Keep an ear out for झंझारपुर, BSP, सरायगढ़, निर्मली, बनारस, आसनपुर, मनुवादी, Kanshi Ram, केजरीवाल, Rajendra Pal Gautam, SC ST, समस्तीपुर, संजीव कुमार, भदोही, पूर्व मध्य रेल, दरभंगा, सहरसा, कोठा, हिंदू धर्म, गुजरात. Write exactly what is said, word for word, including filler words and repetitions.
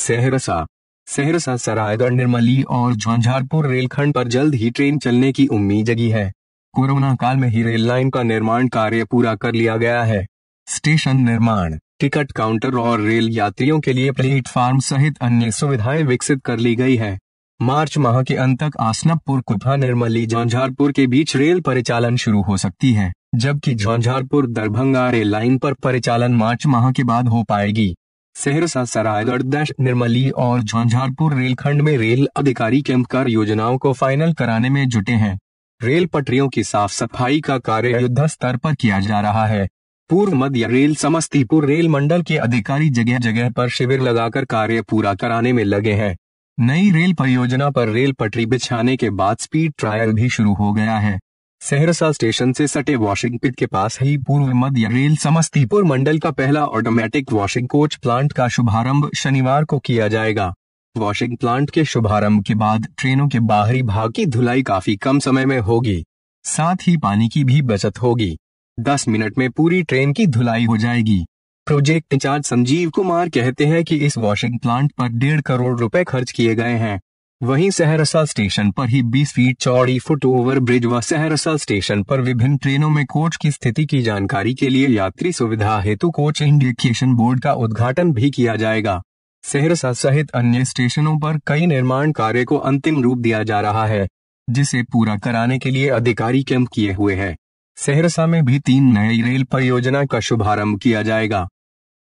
सहरसा सहरसा सरायगढ़ निर्मली और झंझारपुर रेलखंड पर जल्द ही ट्रेन चलने की उम्मीद जगी है। कोरोना काल में ही रेल लाइन का निर्माण कार्य पूरा कर लिया गया है। स्टेशन निर्माण, टिकट काउंटर और रेल यात्रियों के लिए प्लेटफार्म सहित अन्य सुविधाएं विकसित कर ली गई है। मार्च माह के अंत तक आसनपुर कोठा निर्मली झंझारपुर के बीच रेल परिचालन शुरू हो सकती है, जबकि झंझारपुर दरभंगा रेल लाइन पर परिचालन मार्च माह के बाद हो पाएगी। सहरसा सरायगढ़ दश निर्मली और झंझारपुर रेलखंड में रेल अधिकारी कैंप कर योजनाओं को फाइनल कराने में जुटे हैं। रेल पटरियों की साफ सफाई का कार्य युद्ध स्तर पर किया जा रहा है। पूर्व मध्य रेल समस्तीपुर रेल मंडल के अधिकारी जगह जगह पर शिविर लगाकर कार्य पूरा कराने में लगे हैं। नई रेल परियोजना पर रेल पटरी बिछाने के बाद स्पीड ट्रायल भी शुरू हो गया है। सहरसा स्टेशन से सटे वॉशिंग पिट के पास ही पूर्व मध्य रेल समस्तीपुर मंडल का पहला ऑटोमेटिक वॉशिंग कोच प्लांट का शुभारंभ शनिवार को किया जाएगा। वॉशिंग प्लांट के शुभारंभ के बाद ट्रेनों के बाहरी भाग की धुलाई काफी कम समय में होगी, साथ ही पानी की भी बचत होगी। दस मिनट में पूरी ट्रेन की धुलाई हो जाएगी। प्रोजेक्ट इंचार्ज संजीव कुमार कहते हैं कि इस वॉशिंग प्लांट पर डेढ़ करोड़ रुपए खर्च किए गए हैं। वहीं सहरसा स्टेशन पर ही बीस फीट चौड़ी फुट ओवर ब्रिज व सहरसा स्टेशन पर विभिन्न ट्रेनों में कोच की स्थिति की जानकारी के लिए यात्री सुविधा हेतु कोच इंडिकेशन बोर्ड का उद्घाटन भी किया जाएगा। सहरसा सहित अन्य स्टेशनों पर कई निर्माण कार्य को अंतिम रूप दिया जा रहा है, जिसे पूरा कराने के लिए अधिकारी कैंप किए हुए है। सहरसा में भी तीन नई रेल परियोजना का शुभारंभ किया जाएगा।